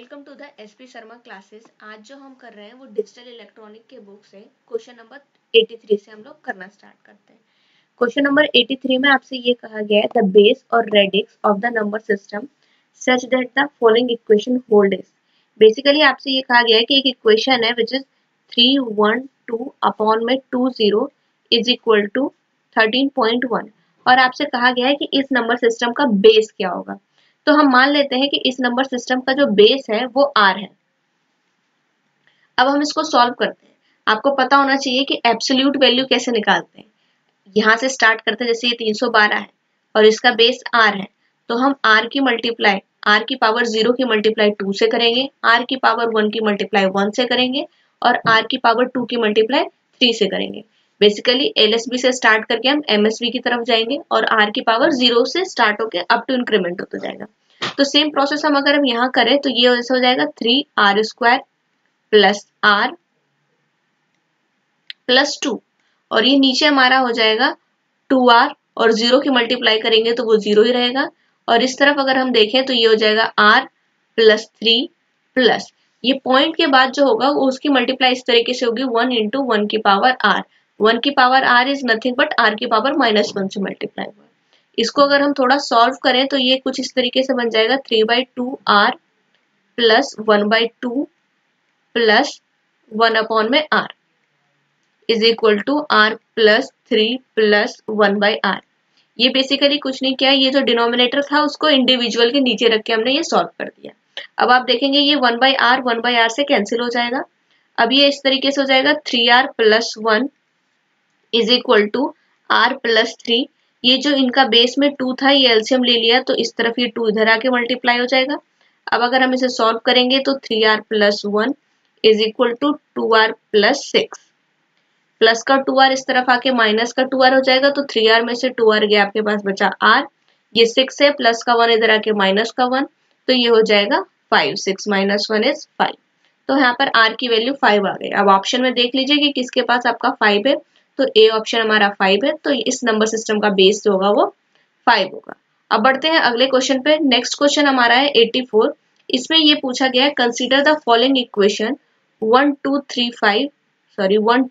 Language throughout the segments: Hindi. Welcome to the SP Sharma classes. आज जो हम कर रहे हैं वो डिजिटल इलेक्ट्रॉनिक के बुक से क्वेश्चन नंबर 83 से हम लोग करना स्टार्ट करते हैं। क्वेश्चन नंबर 83 में आपसे ये कहा गया है द बेस और radix of the number system such that the following equation hold is. Basically आपसे ये कहा गया है कि एक इक्वेशन है विच इज 312/20 = 13.1 और आपसे कहा गया है कि इस नंबर सिस्टम का बेस क्या होगा। तो हम मान लेते हैं कि इस नंबर सिस्टम का जो बेस है वो R है। अब हम इसको सॉल्व करते हैं। आपको पता होना चाहिए कि एब्सोल्यूट वैल्यू कैसे निकालते हैं। यहाँ से स्टार्ट करते हैं, जैसे ये 312 है और इसका बेस R है, तो हम R की पावर 0 की मल्टीप्लाई 2 से करेंगे, R की पावर 1 की मल्टीप्लाई 1 से करेंगे और R की पावर 2 की मल्टीप्लाई 3 से करेंगे। बेसिकली LSB से स्टार्ट करके हम MSB की तरफ जाएंगे और R की पावर 0 से स्टार्ट होकर अप टू इंक्रीमेंट होता जाएगा। तो सेम प्रोसेस हम अगर हम यहाँ करें तो ये ऐसा हो जाएगा 3R² + R + 2 और ये नीचे हमारा हो जाएगा 2R और 0 की मल्टीप्लाई करेंगे तो वो 0 ही रहेगा। और इस तरफ अगर हम देखें तो ये हो जाएगा R + 3 + ये पॉइंट के बाद जो होगा वो उसकी मल्टीप्लाई इस तरीके से होगी 1 × 1 की पावर R। 1 की power R is nothing but R की पावर -1 से मल्टीप्लाई हुआ। इसको अगर हम थोड़ा सॉल्व करें तो ये कुछ इस तरीके से बन जाएगा 3/2 R + 1/2 + 1/R = R + 3 + 1/R। ये बेसिकली कुछ नहीं किया, ये जो डिनोमिनेटर था उसको इंडिविजुअल के नीचे रख के हमने ये सॉल्व कर दिया। अब आप देखेंगे ये 1/R से कैंसिल हो जाएगा। अब ये इस तरीके से हो जाएगा 3R + 1 = R + 3। ये जो इनका बेस में 2 था ये एलसीएम ले लिया तो इस तरफ ये 2 इधर आके मल्टीप्लाई हो जाएगा। अब अगर हम इसे सॉल्व करेंगे तो 3R + 1 = 2R + 6 प्लस का 2R इस तरफ आके माइनस का 2R हो जाएगा तो 3R में से 2R गया, आपके पास बचा R। ये 6 है, प्लस का 1 इधर आके माइनस का 1 तो ये हो जाएगा 5। 6 - 1 = 5 तो यहाँ पर R की वैल्यू 5 आ गई। अब ऑप्शन में देख लीजिए कि किसके पास आपका 5 है, तो A ऑप्शन हमारा 5 है। तो इस नंबर सिस्टम का बेस जो होगा वो 5 होगा। अब बढ़ते हैं अगले क्वेश्चन पे। नेक्स्ट क्वेश्चन हमारा है 84। इसमें ये पूछा गया है कंसीडर द फॉलोइंग इक्वेशन 1,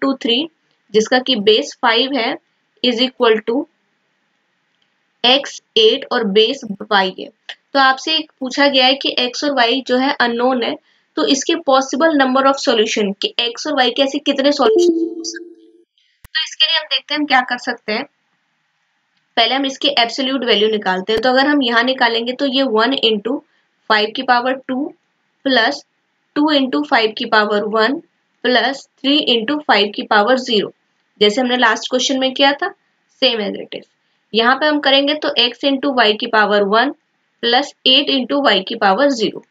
2, 3 जिसका कि बेस 5 है = x 8 और बेस y है। तो आपसे पूछा गया है कि x और y जो है अननोन है, तो इसके पॉसिबल नंबर ऑफ सॉल्यूशन कि x और y के ऐसे कितने सॉल्यूशन हो सकते हैं। तो इसके लिए हम देखते हैं हम क्या कर सकते हैं। पहले हम इसकी एब्सोल्यूट वैल्यू निकालते हैं। तो अगर हम यहाँ निकालेंगे तो ये 1 × 5 की पावर 2 + 2 × 5 की पावर 1 + 3 × 5 की पावर 0 जैसे हमने लास्ट क्वेश्चन में किया था, सेम एज इट इज यहाँ पे हम करेंगे। तो x × y की पावर 1 + 8 × y की पावर 0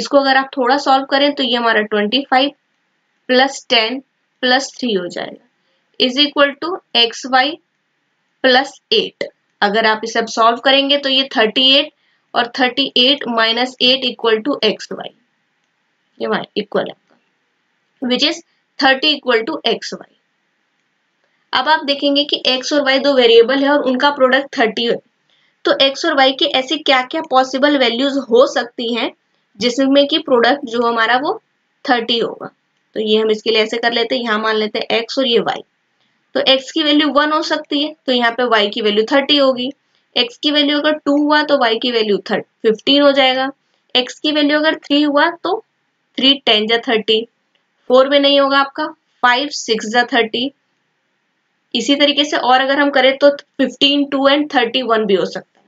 इसको अगर आप थोड़ा सॉल्व करें तो ये हमारा 25 + 10 + 3 हो जाएगा = xy + 8। अगर आप इसे अब सॉल्व करेंगे तो ये 38 और 38 - 8 xy ये इक्वल है विच इज 30 = xy। अब आप देखेंगे कि x और y दो वेरिएबल है और उनका प्रोडक्ट 30 है। तो x और y के ऐसे क्या क्या पॉसिबल वैल्यूज हो सकती हैं जिसमें कि प्रोडक्ट जो हमारा वो 30 होगा। तो ये हम इसके लिए ऐसे कर लेते हैं, यहाँ मान लेते हैं x और ये y। तो x की वैल्यू 1 हो सकती है तो यहाँ पे y की वैल्यू 30 होगी। x की वैल्यू अगर 2 हुआ तो y की वैल्यू 15 हो जाएगा। x की वैल्यू अगर 3 हुआ तो 3 × 10 = 30। 4 में नहीं होगा आपका 5 × 6 = 30। इसी तरीके से और अगर हम करें तो 15, 2 और 31 भी हो सकता है।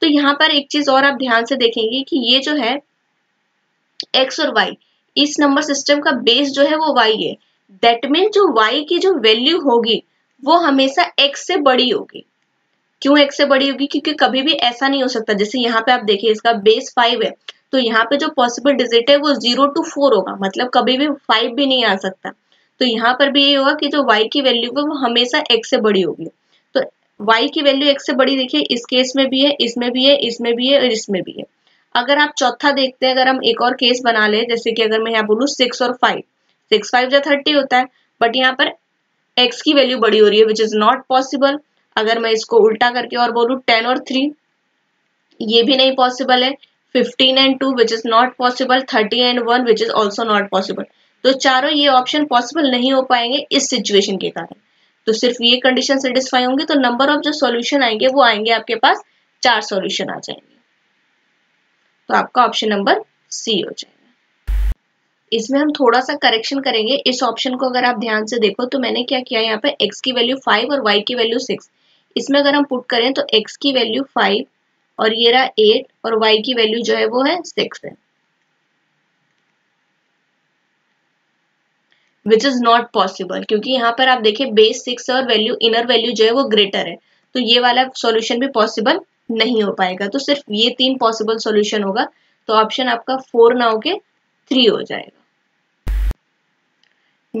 तो यहाँ पर एक चीज और आप ध्यान से देखेंगे कि ये जो है x और y, इस नंबर सिस्टम का बेस जो है वो y है। दैट मीन जो y की जो वैल्यू होगी वो हमेशा x से बड़ी होगी। क्यों x से बड़ी होगी? क्योंकि कभी भी ऐसा नहीं हो सकता। जैसे यहाँ पे आप देखिए इसका बेस 5 है तो यहाँ पे जो पॉसिबल डिजिट है वो 0 से 4 होगा, मतलब कभी भी 5 भी नहीं आ सकता। तो यहाँ पर भी ये होगा कि जो y की वैल्यू है वो हमेशा x से बड़ी होगी। तो y की वैल्यू x से बड़ी देखिए इस केस में भी है, इसमें भी है, इसमें भी है और इसमें भी है। अगर आप चौथा देखते हैं, अगर हम एक और केस बना ले, जैसे कि अगर मैं यहाँ बोलूँ 6 और 5, 6 × 5 = 30 होता है बट यहाँ पर x की वैल्यू बड़ी हो रही है विच इज नॉट पॉसिबल। अगर मैं इसको उल्टा करके और बोलूँ 10 और 3 ये भी नहीं पॉसिबल है। 15 and 2 which is not possible, 30 and 1 which is also not possible. तो चारों ये ऑप्शन पॉसिबल नहीं हो पाएंगे इस सिचुएशन के कारण, तो सिर्फ ये कंडीशन सेटिस्फाई होंगे, तो नंबर ऑफ जो सॉल्यूशन आएंगे वो आएंगे आपके पास 4 सॉल्यूशन आ जाएंगे, तो आपका ऑप्शन नंबर सी हो जाएगा। इसमें हम थोड़ा सा करेक्शन करेंगे। इस ऑप्शन को अगर आप ध्यान से देखो तो मैंने क्या किया, यहाँ पे x की वैल्यू 5 और y की वैल्यू 6, इसमें अगर हम पुट करें तो x की वैल्यू 5 और ये रहा 8 और y की वैल्यू जो है वो है 6 है, विच इज नॉट पॉसिबल, क्योंकि यहाँ पर आप देखिए बेस 6 और वैल्यू इनर वैल्यू जो है वो ग्रेटर है, तो ये वाला सॉल्यूशन भी पॉसिबल नहीं हो पाएगा। तो सिर्फ ये 3 पॉसिबल सॉल्यूशन होगा, तो ऑप्शन आपका 4 ना होके 3 हो जाएगा।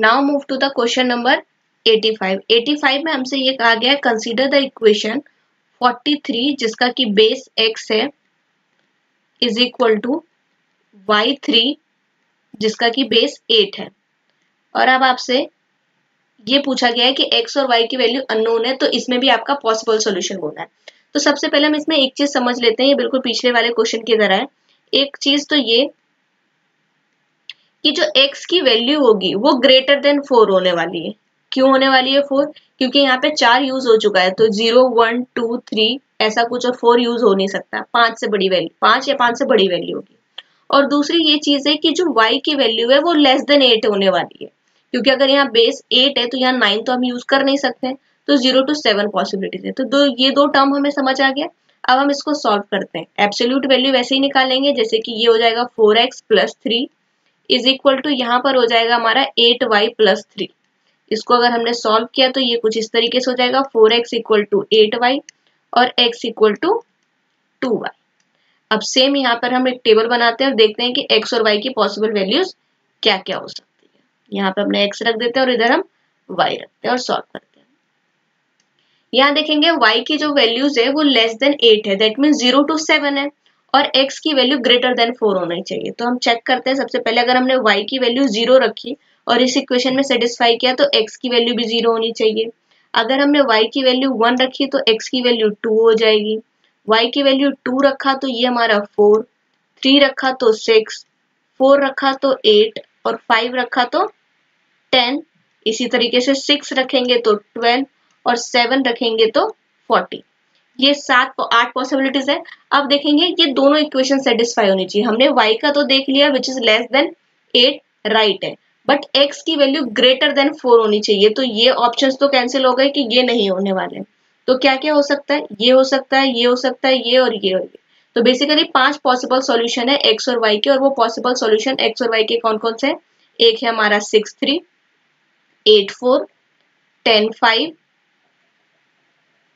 Now move to the question number 85। 85 में हमसे ये कहा गया है कंसीडर द इक्वेशन 43 जिसका कि बेस x है इज इक्वल टू y3 जिसका कि बेस 8 है, और अब आपसे ये पूछा गया है कि x और y की वैल्यू अननोन है, तो इसमें भी आपका पॉसिबल सॉल्यूशन होना है। तो सबसे पहले हम इसमें एक चीज समझ लेते हैं, ये बिल्कुल पिछले वाले क्वेश्चन की तरह है। एक चीज तो ये कि जो x की वैल्यू होगी वो ग्रेटर देन 4 होने वाली है। क्यों होने वाली है 4? क्योंकि यहाँ पे 4 यूज हो चुका है, तो 0, 1, 2, 3 ऐसा कुछ, और 4 यूज हो नहीं सकता। 5 या 5 से बड़ी वैल्यू होगी। और दूसरी ये चीज है कि जो y की वैल्यू है वो लेस देन 8 होने वाली है, क्योंकि अगर यहाँ बेस 8 है तो यहाँ 9 तो हम यूज कर नहीं सकते, तो 0 to 7 पॉसिबिलिटीज है। तो ये दो टर्म हमें समझ आ गया। अब हम इसको सॉल्व करते हैं। एब्सोल्यूट वैल्यू वैसे ही निकालेंगे, जैसे कि ये हो जाएगा 4x + 3 इज इक्वल टू, यहाँ पर हो जाएगा हमारा 8y + 3। इसको अगर हमने सॉल्व किया तो ये कुछ इस तरीके से हो जाएगा 4x = 8y और x = 2y। अब सेम यहाँ पर हम एक टेबल बनाते हैं और देखते हैं कि x और y की पॉसिबल वैल्यूज क्या क्या हो सकती है। यहाँ पर हमने x रख देते हैं और इधर हम y रखते हैं और सॉल्व करते हैं। यहाँ देखेंगे y की जो वैल्यूज है वो लेस देन 8 है, दैट मीन 0 to 7 है, और x की वैल्यू ग्रेटर देन 4 होनी चाहिए। तो हम चेक करते हैं। सबसे पहले अगर हमने y की वैल्यू 0 रखी और इस इक्वेशन में सेटिस्फाई किया तो x की वैल्यू भी 0 होनी चाहिए। अगर हमने y की वैल्यू 1 रखी तो x की वैल्यू 2 हो जाएगी। y की वैल्यू 2 रखा तो ये हमारा 4, 3 रखा तो 6, 4 रखा तो 8 और 5 रखा तो 10। इसी तरीके से 6 रखेंगे तो 12 और 7 रखेंगे तो 40। ये 8 पॉसिबिलिटीज है। अब देखेंगे ये दोनों इक्वेशन सेटिस्फाई होनी चाहिए। हमने y का तो देख लिया which is less than 8 right है, बट x की वैल्यू ग्रेटर देन 4 होनी चाहिए, तो ये ऑप्शंस तो कैंसिल हो गए कि ये नहीं होने वाले। तो क्या क्या हो सकता है? ये हो सकता है, ये हो सकता है, ये और ये और ये। तो बेसिकली 5 पॉसिबल सॉल्यूशन है x और y के, और वो पॉसिबल सॉल्यूशन x और y के कौन कौन से हैं? एक है हमारा 6, 3, 8, 4, 10, 5,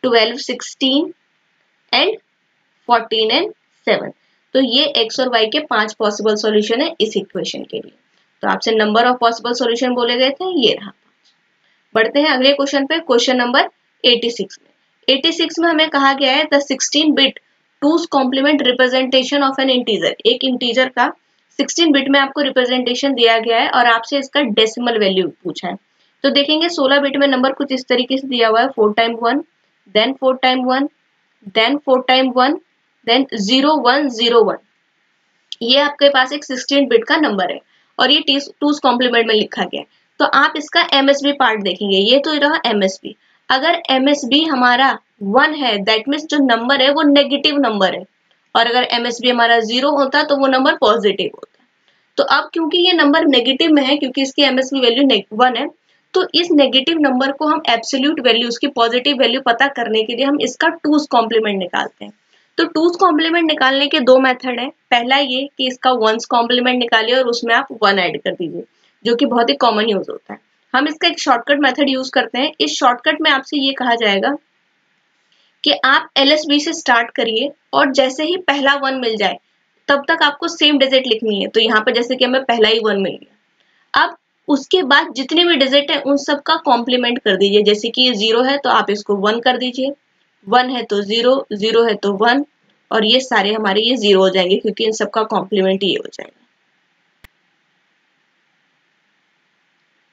12, 16 and 14 and 7। तो ये x और y के 5 पॉसिबल सॉल्यूशन है इस इक्वेशन के लिए। तो आपसे नंबर ऑफ पॉसिबल सॉल्यूशन बोले गए थे, ये रहा। बढ़ते हैं अगले क्वेश्चन पे, क्वेश्चन नंबर 86 में। 86 में हमें कहा गया है the 16-bit 2's complement representation of an integer. एक इंटीजर का 16 बिट में आपको रिप्रेजेंटेशन दिया गया है और आपसे इसका डेसिमल वैल्यू पूछा है। तो देखेंगे 16 बिट में नंबर कुछ इस तरीके से दिया हुआ है, 4 times 1 then 4 times 1 then 4 times 1 then 0 1 0 1। ये आपके पास एक 16 बिट का नंबर है और ये 2's कॉम्प्लीमेंट में लिखा गया है। तो आप इसका MSB पार्ट देखेंगे। ये तो रहा MSB। अगर MSB हमारा 1 है दैट मीन्स जो नंबर है वो नेगेटिव नंबर है, और अगर MSB हमारा 0 होता तो वो नंबर पॉजिटिव होता। तो अब क्योंकि ये नंबर नेगेटिव में है, क्योंकि इसकी MSB वैल्यू 1 है, तो इस नेगेटिव नंबर को हम एब्सोल्यूट वैल्यू, उसकी पॉजिटिव वैल्यू पता करने के लिए हम इसका 2's कॉम्प्लीमेंट निकालते हैं। तो 2's कॉम्प्लीमेंट निकालने के 2 मेथड हैं। पहला ये कि इसका 1's कॉम्प्लीमेंट निकालिए और उसमें आप 1 ऐड कर दीजिए, जो कि बहुत ही कॉमन यूज होता है। हम इसका एक शॉर्टकट मेथड यूज करते हैं। इस शॉर्टकट में आपसे ये कहा जाएगा कि आप LSB से स्टार्ट करिए और जैसे ही पहला 1 मिल जाए तब तक आपको सेम डिजिट लिखनी है। तो यहाँ पर जैसे कि हमें पहला ही 1 मिल गया, अब उसके बाद जितने भी डिजिट है उन सबका कॉम्प्लीमेंट कर दीजिए। जैसे कि ये 0 है तो आप इसको 1 कर दीजिए, 1 है तो 0, 0 है तो 1, और ये सारे हमारे ये 0 हो जाएंगे क्योंकि इन सबका कॉम्प्लीमेंट ये हो जाएगा।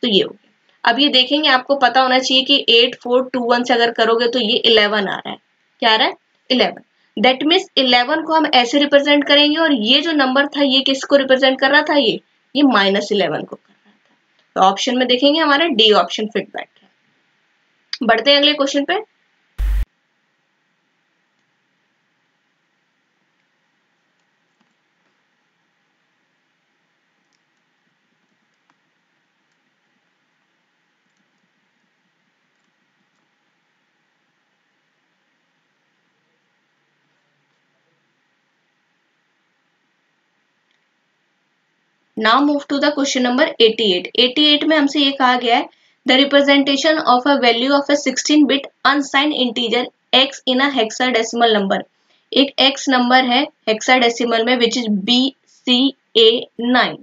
तो ये हो गया। अब ये देखेंगे, आपको पता होना चाहिए कि 8, 4, 2, 1 से अगर करोगे तो ये 11 आ रहा है। क्या आ रहा है? 11। दैट मीन्स 11 को हम ऐसे रिप्रेजेंट करेंगे और ये जो नंबर था ये किसको रिप्रेजेंट कर रहा था, ये -11 को कर रहा था। तो ऑप्शन में देखेंगे हमारा डी ऑप्शन फिट बैठ रहा है। बढ़ते हैं अगले क्वेश्चन पे। Now move to the question number 88. 88 में हमसे ये कहा गया है the representation of a value of a 16-bit unsigned integer x in a hexadecimal number. एक x नंबर है hexadecimal में which is BCA9.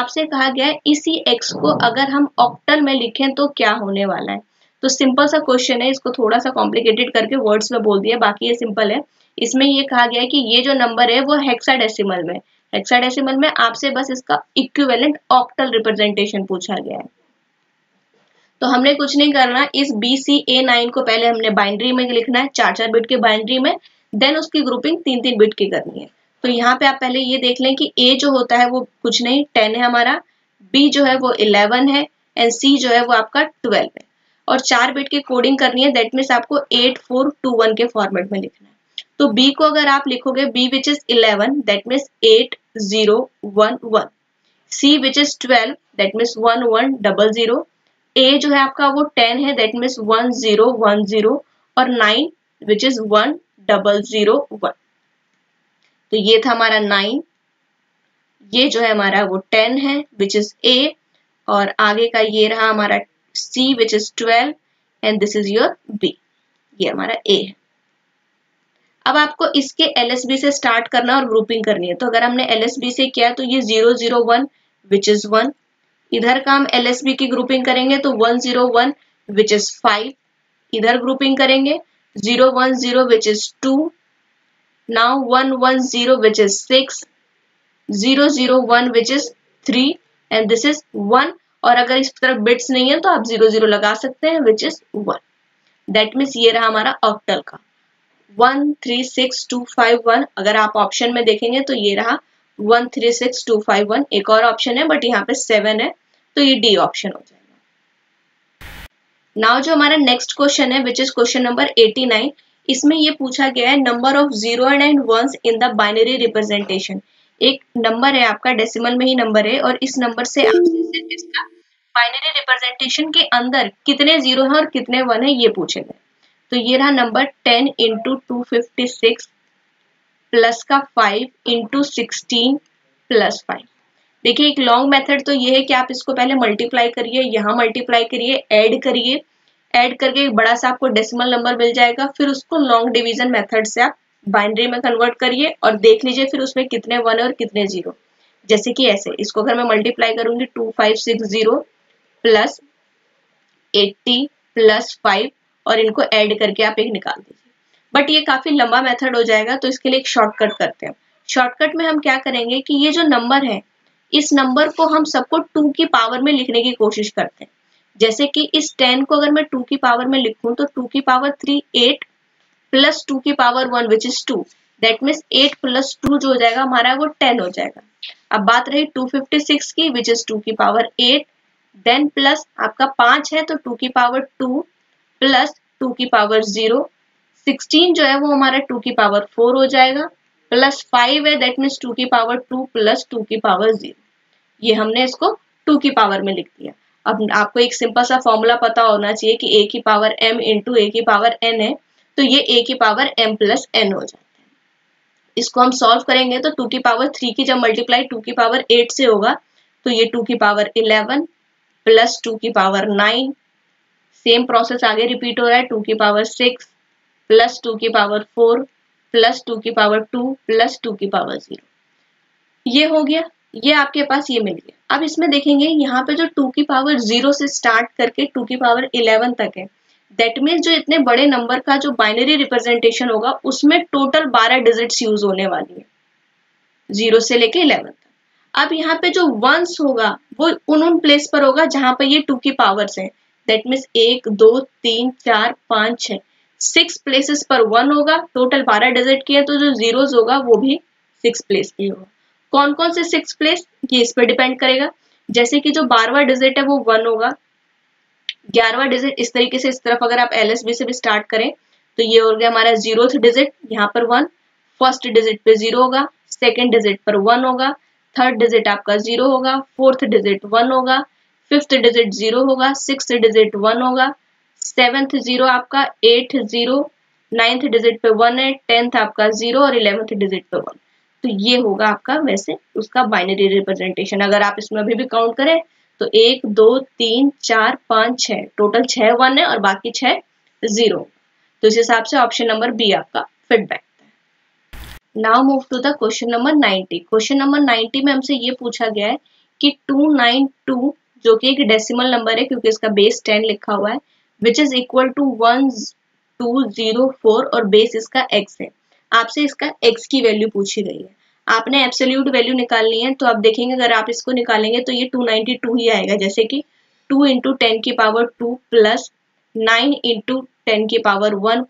आपसे कहा गया है इसी x को अगर हम octal में लिखें तो क्या होने वाला है। तो सिंपल सा क्वेश्चन है, इसको थोड़ा सा कॉम्प्लिकेटेड करके वर्ड्स में बोल दिया, बाकी ये सिंपल है। इसमें ये कहा गया है कि ये जो नंबर है वो हेक्साडेसिमल में, हेक्साडेसिमल में आपसे बस इसका इक्विवेलेंट ऑक्टल रिप्रेजेंटेशन पूछा गया है। तो हमने कुछ नहीं करना, इस BCA9 को पहले हमने बाइनरी में लिखना है, 4-4 बिट के बाइनरी में, देन उसकी ग्रुपिंग 3-3 बिट की करनी है। तो यहाँ पे आप पहले ये देख लें कि A जो होता है वो कुछ नहीं 10 है हमारा, B जो है वो 11 है, एंड C जो है वो आपका 12 है, और 4 बिट की कोडिंग करनी है। दैट मीन्स आपको 8421 के फॉर्मेट में लिखना है। तो B को अगर आप लिखोगे B which is 11 that means 8011, C which is 12 that means 1100, A जो है आपका वो 10 है that means 1010, और 9 which is 1001। तो ये था हमारा 9, ये जो है हमारा वो 10 है which is A, और आगे का ये रहा हमारा C which is 12 and this is your B, ये हमारा A है। अब आपको इसके LSB से स्टार्ट करना और ग्रुपिंग करनी है। तो अगर हमने LSB से किया तो ये 001 which is 1, इधर का हम LSB की ग्रुपिंग करेंगे तो 101 which is 5, इधर ग्रुपिंग करेंगे 010 which is 2, now 110 which is 6, 001 which is 3 and this is 1, और अगर इस तरफ बिट्स नहीं है तो आप 00 लगा सकते हैं which is 1। दैट मीन्स ये रहा हमारा ऑक्टल का 136251। अगर आप ऑप्शन में देखेंगे तो ये रहा 136251, एक और ऑप्शन है बट यहाँ पे 7 है तो ये डी ऑप्शन हो जाएगा। नाउ जो हमारा नेक्स्ट क्वेश्चन है विच इज क्वेश्चन नंबर 89, इसमें ये पूछा गया है number of 0s and 1s in the binary representation. एक नंबर है आपका, डेसिमल में ही नंबर है, और इस नंबर से आपसे सिर्फ इसका बाइनरी रिप्रेजेंटेशन के अंदर कितने 0 हैं और कितने 1 है ये पूछेगा। तो ये रहा नंबर 10 × 256 प्लस का 5 × 16 + 5। देखिए एक लॉन्ग मेथड तो ये है कि आप इसको पहले मल्टीप्लाई करिए, यहाँ मल्टीप्लाई करिए, ऐड करिए, ऐड करके एक बड़ा सा आपको डेसिमल नंबर मिल जाएगा, फिर उसको लॉन्ग डिवीजन मेथड से आप बाइनरी में कन्वर्ट करिए और देख लीजिए फिर उसमें कितने 1 है और कितने 0। जैसे कि ऐसे इसको अगर मैं मल्टीप्लाई करूंगी 2560 प्लस 80 प्लस 5 और इनको ऐड करके आप एक निकाल दीजिए। बट ये काफी लंबा मेथड हो जाएगा तो इसके लिए एक शॉर्टकट करते हैं। शॉर्टकट में हम क्या करेंगे कि ये जो नंबर है इस नंबर को हम सबको 2 की पावर में लिखने की कोशिश करते हैं। जैसे कि इस 10 को अगर मैं 2 की पावर में लिखूं तो 2 की पावर 3 8 प्लस 2 की power 1 which is 2, that means 8 + 2 जो हो जाएगा हमारा वो 10 हो जाएगा। अब बात रही 256 की विच इज 2 की पावर 8, देन प्लस आपका 5 है तो 2 की पावर 2 प्लस 2 की पावर 0, 16 जो है वो हमारा 2 की पावर 4 हो जाएगा, प्लस 5 है दैट मीन्स 2 की पावर 2 प्लस 2 की पावर 0। ये हमने इसको 2 की पावर में लिख दिया। अब आपको एक सिंपल सा फॉर्मूला पता होना चाहिए कि a की पावर m × a की पावर n है तो ये a की पावर m + n हो जाता है। इसको हम सॉल्व करेंगे तो 2 की पावर 3 की जब मल्टीप्लाई 2 की पावर 8 से होगा तो ये 2 की पावर 11 प्लस 2 की पावर 9, सेम प्रोसेस आगे रिपीट हो रहा है 2 की पावर 6 प्लस 2 की पावर 4 प्लस 2 की पावर 2 प्लस 2 की पावर 0। ये हो गया, ये आपके पास ये मिल गया। अब इसमें देखेंगे यहाँ पे जो 2 की पावर 0 से स्टार्ट करके 2 की पावर 11 तक है, दैट मीन्स जो इतने बड़े नंबर का जो बाइनरी रिप्रेजेंटेशन होगा उसमें टोटल 12 डिजिट्स यूज होने वाली है 0 से लेके 11 तक। अब यहाँ पे जो 1s होगा वो उन प्लेस पर होगा जहाँ पे ये 2 की पावर्स है, दैट मीन्स 1 2 3 4 5 6 6 प्लेसेस पर 1 होगा, टोटल 12 डिजिट की है, तो जो जीरोस होगा वो भी 6 प्लेस की होगा। कौन कौन से 6 प्लेस, ये इस पर डिपेंड करेगा। जैसे कि जो 12वां डिजिट है वो 1 होगा, 11वां डिजिट इस तरीके से, इस तरफ अगर आप LSB से भी स्टार्ट करें तो ये हो गया हमारा 0th डिजिट, यहाँ पर 1, फर्स्ट डिजिट पे 0 होगा, सेकेंड डिजिट पर 1 होगा, थर्ड डिजिट आपका 0 होगा, फोर्थ डिजिट 1 होगा, फिफ्थ डिजिट 0 होगा, सिक्स्थ डिजिट 1 होगा, सेवेंथ 0 आपका, 8 0, 9th डिजिट पे 1 है, 10th आपका 0 और 11th डिजिट पे 1। तो ये होगा आपका वैसे उसका बाइनरी रिप्रेजेंटेशन। अगर आप इसमें अभी भी काउंट करें तो 1 2 3 4 5 6, टोटल 6 1 है और बाकी 6 0। तो इस हिसाब से ऑप्शन नंबर B आपका फिट बैठता है। Now move to the question number 90। Question number 90 में हमसे ये पूछा गया है कि 292 जो कि एक डेसिमल नंबर है क्योंकि इसका बेस 10 लिखा हुआ है, विच इज इक्वल टू 1204 और बेस इसका x है। आपसे इसका x की वैल्यू पूछी गई है, आपने एब्सोल्यूट वैल्यू निकालनी है। तो आप देखेंगे अगर आप इसको निकालेंगे तो ये 292 ही आएगा, जैसे कि 2 × 10⁴ plus 9 × 10⁴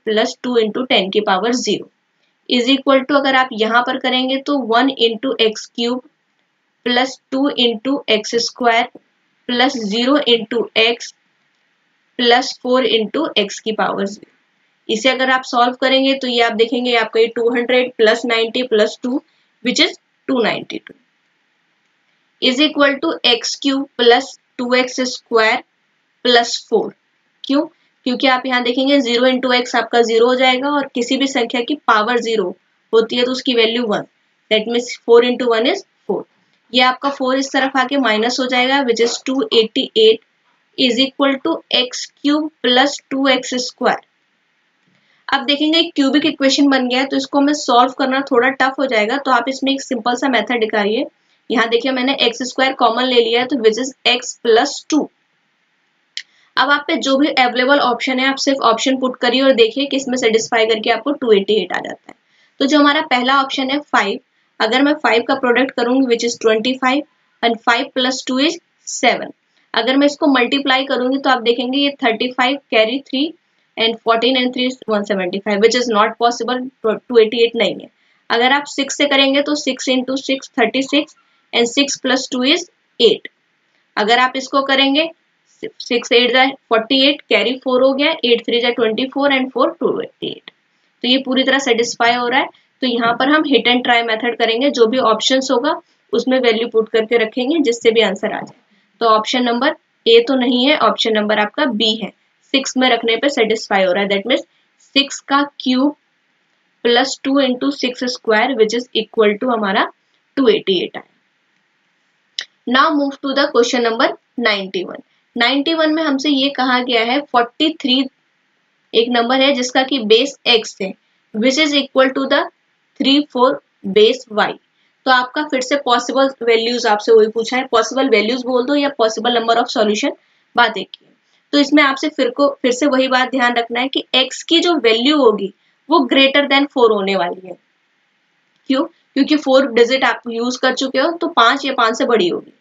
plus 2 × 10⁴ is equal to, अगर आप यहाँ पर करेंगे तो 1 × x³ plus 2 × x² plus 0 × x plus 4 × x³। इसे अगर आप सॉल्व करेंगे तो ये आप देखेंगे आपका ये 200 plus 90 plus 2 which is 292 is equal to x³ plus 2x² plus 4। क्यों? क्योंकि आप यहाँ देखेंगे 0 × x आपका 0 हो जाएगा और किसी भी संख्या की पावर 0 होती है तो उसकी वैल्यू 1, दैट मीन्स 4 × 1 इज 4। ये आपका 4 इस तरफ आके माइनस हो जाएगा which is 288 is equal to x³ plus 2x²। अब देखेंगे क्यूबिक इक्वेशन बन गया है तो इसको हमें सॉल्व करना थोड़ा टफ हो जाएगा। तो आप इसमें एक सिंपल सा मेथड दिखाइए। यहाँ देखिए मैंने x² कॉमन ले लिया है तो विच इज x प्लस 2। अब आप पे जो भी अवेलेबल ऑप्शन है आप सिर्फ ऑप्शन पुट करिए और देखिए कि इसमें सेटिस्फाई करके आपको 288 आ जाता है। तो जो हमारा पहला ऑप्शन है 5, अगर मैं 5 का प्रोडक्ट करूंगी विच इज 25 एंड 5 + 2 इज 7। अगर मैं इसको मल्टीप्लाई करूंगी तो आप देखेंगे ये 35 carry 3 and 14 and 3 175 which is not possible, 288 नहीं है। अगर आप 6 से करेंगे तो 6 × 6 36 एंड 6 + 2 इज 8। अगर आप इसको करेंगे 6 × 8 = 48 कैरी 4 हो गया, 8 × 3 = 24 एंड 4 = 288। तो ये पूरी तरह सेटिस्फाई हो रहा है। तो यहाँ पर हम हिट एंड ट्राई मेथड करेंगे, जो भी ऑप्शन होगा उसमें वैल्यू पुट करके रखेंगे जिससे भी आंसर आ जाए। तो ऑप्शन नंबर ए तो नहीं है, ऑप्शन नंबर आपका बी है। 6 में रखने पे सेटिस्फाई हो रहा है, that means 6³ plus 2 × 6² which is equal to हमारा 288 आया। Now move to the question number 91। 91 में हमसे ये कहा गया है 43 एक नंबर है जिसका कि बेस x है which is equal to the 34 base y। तो आपका फिर से पॉसिबल वैल्यूज आपसे वही पूछा है, पॉसिबल वैल्यूज बोल दो या पॉसिबल नंबर ऑफ सॉल्यूशन, बात एक ही है। तो इसमें आपसे फिर से वही बात ध्यान रखना है कि x की जो वैल्यू होगी वो ग्रेटर देन 4 होने वाली है। क्यों? क्योंकि 4 डिजिट आप यूज कर चुके हो तो 5 या 5 से बड़ी होगी।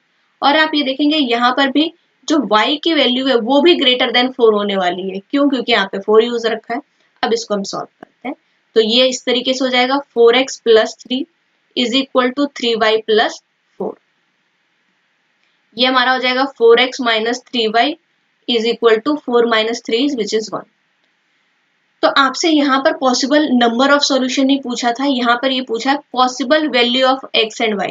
और आप ये देखेंगे यहाँ पर भी जो y की वैल्यू है वो भी ग्रेटर देन 4 होने वाली है। क्यों? क्योंकि यहाँ पे 4 यूज रखा है। अब इसको हम सॉल्व करते हैं तो ये इस तरीके से हो जाएगा 4x + 3 is equal to 3y + 4। ये हमारा हो जाएगा 4x - 3y is equal to 4 - 3 which is 1। तो आपसे यहाँ पर पॉसिबल नंबर ऑफ सॉल्यूशन नहीं पूछा था, यहाँ पर ये पूछा possible value of x and y।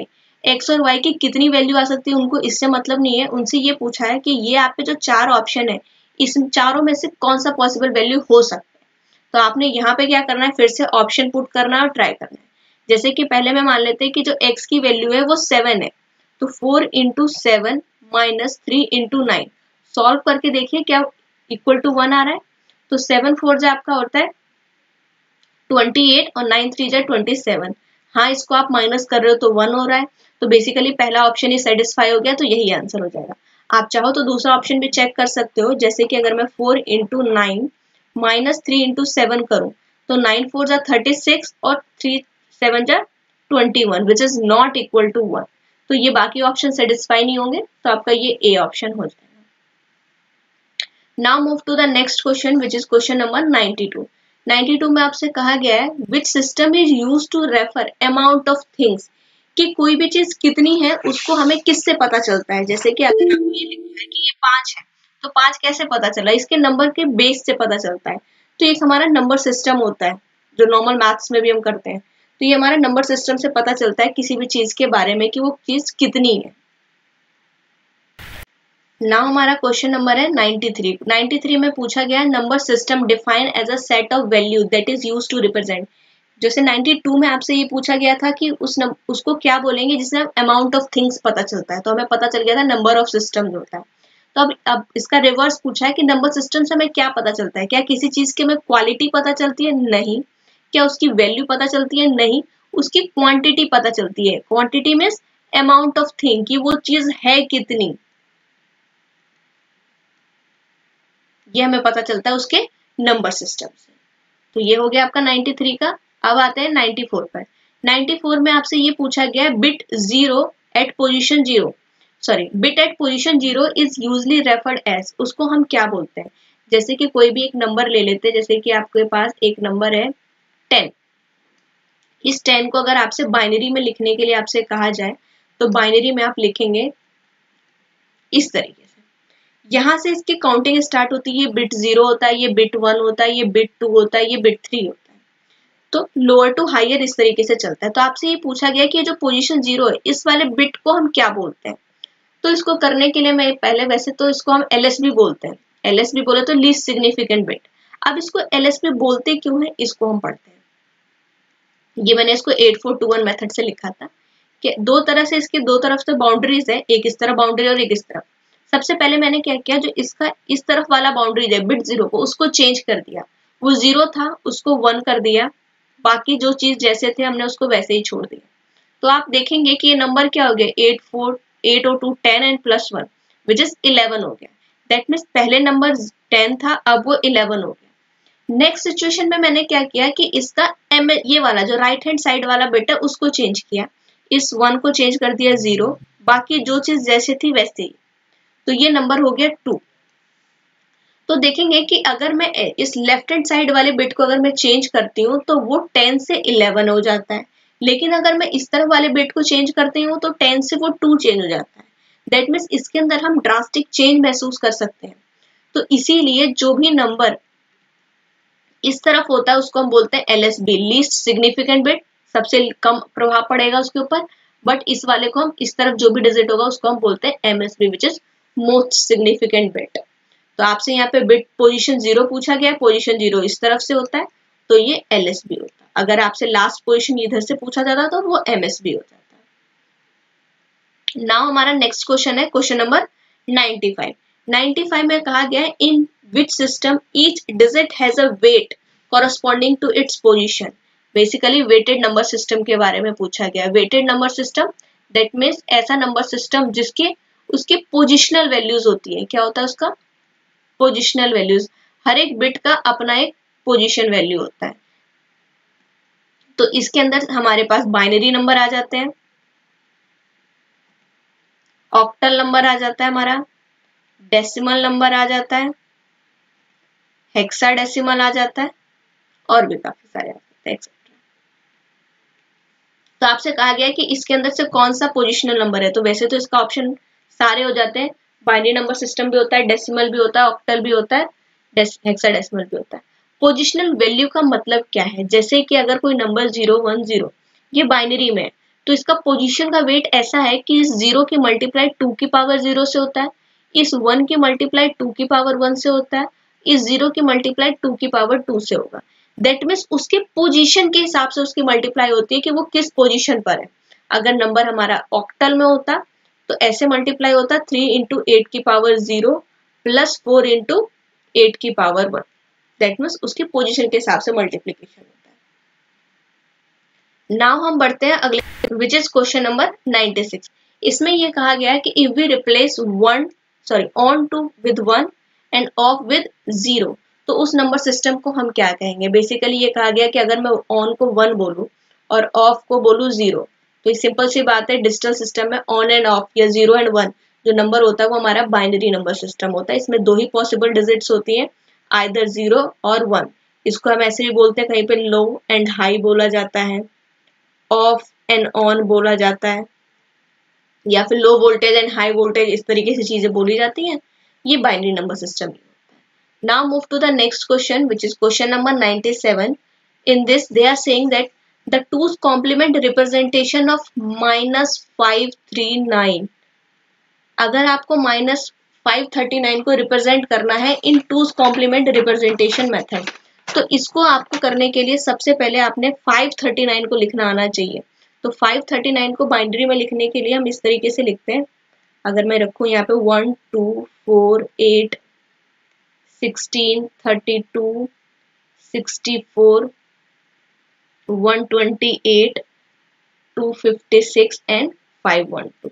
x और y की कितनी वैल्यू आ सकती है उनको इससे मतलब नहीं है, उनसे ये पूछा है कि ये आप पे जो 4 ऑप्शन है इस चारों में से कौन सा पॉसिबल वैल्यू हो सकता है। तो आपने यहाँ पे क्या करना है, फिर से ऑप्शन पुट करना है और ट्राई करना है। जैसे कि पहले मैं मान लेते हैं कि जो x की वैल्यू है वो 7 है तो 4 × 7 - 3 × 9 सॉल्व करके देखिए क्या इक्वल टू 1 आ रहा है। तो 7 × 4 जो आपका होता है 28 और 9 × 3 = 27। हाँ, इसको आप माइनस कर रहे हो तो 1 हो रहा है। तो बेसिकली पहला ऑप्शन ही सेटिस्फाई हो गया, तो यही आंसर हो जाएगा। आप चाहो तो दूसरा ऑप्शन भी चेक कर सकते हो। जैसे कि अगर मैं 4 × 9 - 3 × 7 करूँ तो 9 × 4 = 36 और 3 × 7 = 21 which is not equal to 1। तो ये बाकी ऑप्शन सेटिस्फाई नहीं होंगे, तो आपका ये ए ऑप्शन हो जाएगा। Now move to the next question which is question number 92। 92 में आपसे कहा गया है which system is used to refer amount of things, कि कोई भी चीज कितनी है उसको हमें किससे पता चलता है। जैसे कि अगर हमने लिखा है कि ये 5 है, तो 5 कैसे पता चला? इसके नंबर के बेस से पता चलता है। तो एक हमारा नंबर सिस्टम होता है जो नॉर्मल मैथ्स में भी हम करते हैं। तो ये हमारा नंबर सिस्टम से पता चलता है किसी भी चीज के बारे में कि वो चीज कितनी है। नाउ हमारा क्वेश्चन नंबर है 93 में पूछा गया है number system define as a set of value that is used to represent. जैसे 92 में आपसे ये पूछा गया था कि उसको क्या बोलेंगे जिससे अमाउंट ऑफ थिंग्स पता चलता है, तो हमें पता चल गया था नंबर ऑफ सिस्टम जो होता है। तो अब इसका रिवर्स पूछा है कि नंबर सिस्टम से हमें क्या पता चलता है। क्या किसी चीज की हमें क्वालिटी पता चलती है? नहीं। क्या उसकी वैल्यू पता चलती है? नहीं। उसकी क्वांटिटी पता चलती है। Quantity means amount of thing, कि वो चीज है कितनी, ये हमें पता चलता है उसके नंबर सिस्टम से। तो ये हो गया आपका 93 का। अब आते हैं 94 पर। 94 में आपसे ये पूछा गया है bit eight position zero is usually referred as, उसको हम क्या बोलते हैं? जैसे कि कोई भी एक नंबर ले लेते हैं, जैसे कि आपके पास एक नंबर है 10। इस 10 को अगर आपसे बाइनरी में लिखने के लिए आपसे कहा जाए तो बाइनरी में आप लिखेंगे इस तरीके से। यहाँ से इसकी काउंटिंग स्टार्ट होती है। ये बिट 0 होता है, ये बिट 1 होता है, ये बिट 2 होता है, ये बिट 3 होता है। तो लोअर टू हायर इस तरीके से चलता है। तो आपसे ये पूछा गया कि ये जो पोजीशन 0 है इस वाले बिट को हम क्या बोलते हैं। तो इसको करने के लिए मैं पहले, वैसे तो इसको हम LSB बोलते हैं। LSB बोले तो लीस्ट सिग्निफिकेंट बिट। अब इसको LSB बोलते क्यों है, इसको हम पढ़ते हैं। ये मैंने इसको 8421 मेथड से लिखा था कि दो तरह से, इसके दो तरफ से बाउंड्रीज है, एक इस तरफ बाउंड्री और एक इस तरफ। सबसे पहले मैंने क्या किया, जो इसका इस तरफ वाला बाउंड्रीज है बिट 0 को, उसको चेंज कर दिया। वो 0 था उसको 1 कर दिया, बाकी जो चीज जैसे थे हमने उसको वैसे ही छोड़ दिया। तो आप देखेंगे कि ये नंबर क्या हो गया, 8 और 2 10 एंड प्लस 1 विच इज 11 हो गया। दैट मीन्स पहले नंबर 10 था, अब वो 11 हो गया। नेक्स्ट सिचुएशन में मैंने क्या किया कि इसका ये वाला जो राइट हैंड साइड वाला बिट है उसको चेंज किया, इस 1 को चेंज कर दिया 0, बाकी जो चीज जैसे थी वैसे ही। तो ये नंबर हो गया 2। तो देखेंगे कि अगर मैं इस लेफ्ट हैंड साइड वाले बिट को अगर मैं चेंज करती हूँ तो वो 10 से 11 हो जाता है, लेकिन अगर मैं इस तरफ वाले बिट को चेंज करती हूँ तो 10 से वो 2 चेंज हो जाता है। दैट मीन्स इसके अंदर हम ड्रास्टिक चेंज महसूस कर सकते हैं। तो इसीलिए जो भी नंबर इस तरफ होता है उसको हम बोलते हैं LSB, लीस्ट सिग्निफिकेंट बिट, सबसे कम प्रभाव पड़ेगा उसके ऊपर। बट इस वाले को हम इस तरफ जो भी डिजिट होगा उसको हम बोलते हैं MSB which is most significant bit. तो आपसे यहाँ पे बिट पोजीशन 0 पूछा गया है, पोजीशन 0 इस तरफ से होता है तो ये LSB होता है। अगर आपसे लास्ट पोजीशन इधर से पूछा जाता तो वो MSB हो जाता। नाउ हमारा नेक्स्ट क्वेश्चन है क्वेश्चन नंबर 95। 95 में कहा गया है in which system each digit has a weight corresponding to its position. Basically weighted number system के बारे में पूछा गया। Weighted number system that means ऐसा नंबर सिस्टम जिसके उसके पोजिशनल वैल्यूज होती है। क्या होता है उसका? Positional values. हर एक बिट का अपना एक पोजिशन वैल्यू होता है। तो इसके अंदर हमारे पास बाइनरी नंबर आ जाते हैं, ऑक्टल नंबर आ जाता है हमारा, डेसिमल नंबर आ जाता है, हेक्साडेसिमल आ जाता है और भी काफी सारे आ जाते हैं। तो आपसे कहा गया है कि इसके अंदर से कौन सा पोजिशनल नंबर है। तो वैसे तो इसका ऑप्शन सारे हो जाते हैं, बाइनरी नंबर सिस्टम भी होता है, डेसिमल भी होता है, ऑक्टल भी होता है, हेक्साडेसिमल भी होता है। पोजिशनल वैल्यू का मतलब क्या है? जैसे कि अगर कोई नंबर 010 ये बाइनरी में है तो इसका पोजिशन का वेट ऐसा है कि इस 0 की मल्टीप्लाई 2 की पावर 0 से होता है, इस 1 की मल्टीप्लाई 2 की पावर 1 से होता है, इस 0 की मल्टीप्लाई 2 की पावर 2 से होगा। दैट मीन्स उसके पोजिशन के हिसाब से उसकी मल्टीप्लाई होती है कि वो किस पोजिशन पर है। अगर नंबर हमारा ऑक्टल में होता तो ऐसे मल्टीप्लाई होता 3 × 8 की पावर 0 प्लस 4 × 8 की पावर 1। दैट मीन्स उसकी पोजीशन के हिसाब से मल्टीप्लिकेशन होता है। नाउ हम बढ़ते हैं अगले विच इज क्वेश्चन नंबर 96। इसमें यह कहा गया है कि if we replace on to with 1 and off with 0 तो उस नंबर सिस्टम को हम क्या कहेंगे। बेसिकली ये कहा गया कि अगर मैं ऑन को 1 बोलूँ और ऑफ को बोलूँ 0 तो सिंपल सी बात है, डिजिटल सिस्टम में ऑन एंड ऑफ या 0 एंड 1 जो नंबर होता है वो हमारा बाइनरी नंबर सिस्टम होता है। इसमें दो ही पॉसिबल डिजिट्स होती हैं, आइदर 0 और 1। इसको हम ऐसे भी बोलते हैं, कहीं पे लो एंड हाई बोला जाता है, ऑफ एंड ऑन बोला जाता है, या फिर low voltage and high voltage, इस तरीके से चीजें बोली जाती हैं। ये बाइनरी नंबर सिस्टम होता है। Now move to the next question which is question number 97। In this they are saying that the 2's complement representation of -539, अगर आपको -539 को रिप्रेजेंट करना है इन 2's complement representation method, तो इसको आपको करने के लिए सबसे पहले आपने 539 को लिखना आना चाहिए। तो 539 को बाइनरी में लिखने के लिए हम इस तरीके से लिखते हैं। अगर मैं रखूँ यहाँ पे 1, 2, 4, 8, 16, 32, 64, 128, 256 एंड 512।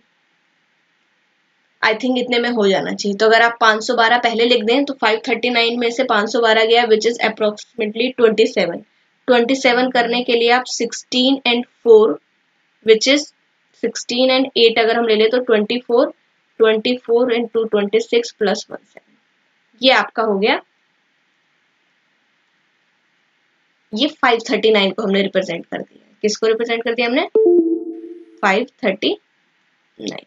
आई थिंक इतने में हो जाना चाहिए। तो अगर आप 512 पहले लिख दें तो 539 में से 512 गया, विच इज अप्रोक्सीमेटली 27। 27 करने के लिए आप 16 एंड 4, विच इज 16 एंड 8 अगर हम ले लें तो 24, 24 एंड 2 26 प्लस 17। ये आपका हो गया। ये 539 को हमने रिप्रेजेंट कर दिया। किसको रिप्रेजेंट कर दिया हमने? 539।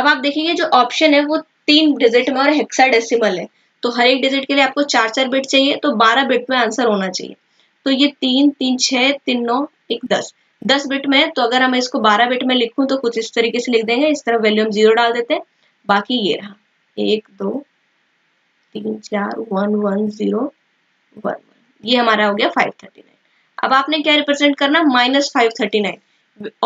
अब आप देखेंगे जो ऑप्शन है वो 3 डिजिट में और हेक्साडेसिमल है, तो हर एक डिजिट के लिए आपको 4-4 बिट चाहिए, तो 12 बिट में आंसर होना चाहिए। तो ये 3, 3, 6, 3, 9, 1, 10 10 बिट में है। तो अगर हम इसको 12 बिट में लिखूं तो कुछ इस तरीके से लिख देंगे। इस तरह वैल्यू हम 0 डाल देते हैं, बाकी ये रहा 1, 2, 3, 4, 1, 1, 0, 1। ये हमारा हो गया 539। अब आपने क्या रिप्रेजेंट करना? -539,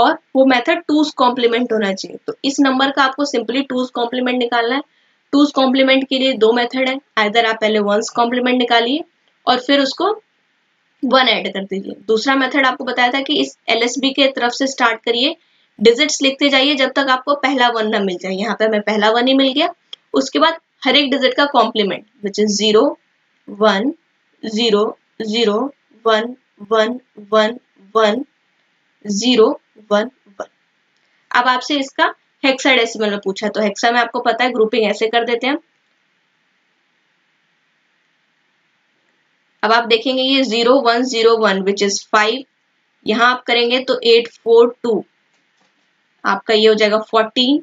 और वो मेथड 2's कॉम्प्लीमेंट होना चाहिए। तो इस नंबर का आपको सिंपली 2's कॉम्प्लीमेंट निकालना है। 2's कॉम्प्लीमेंट के लिए 2 मेथड है। आइदर आप पहले 1's कॉम्प्लीमेंट निकालिए और फिर उसको 1 ऐड कर दीजिए। दूसरा मेथड आपको बताया था कि इस LSB के तरफ से स्टार्ट करिए, डिजिट्स लिखते जाइए जब तक आपको पहला 1 ना मिल जाए। यहाँ पे हमें पहला 1 ही मिल गया। उसके बाद हर एक डिजिट का कॉम्प्लीमेंट विच इज 0, 1, 0, 0, 1, 1, 1, 1, 0, 1, 1। अब आपसे इसका हेक्साडेसिमल में पूछा, तो हेक्सा में आपको पता है ग्रुपिंग ऐसे कर देते हैं। अब आप देखेंगे ये 0, 1, 0, 1 विच इज 5, यहाँ आप करेंगे तो 8, 4, 2 आपका ये हो जाएगा 14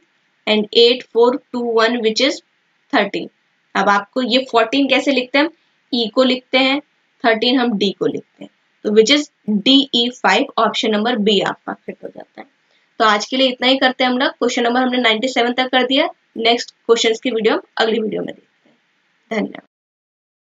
एंड 8, 4, 2, 1 विच इज 13। अब आपको ये 14 कैसे लिखते हैं? E को लिखते हैं, 13 हम D को लिखते हैं, तो which is DE5। Option number B आपका फिट हो जाता है। तो आज के लिए इतना ही करते हैं हम लोग। क्वेश्चन नंबर हमने 97 तक कर दिया। नेक्स्ट क्वेश्चंस की वीडियो हम अगली वीडियो में देखते हैं। धन्यवाद।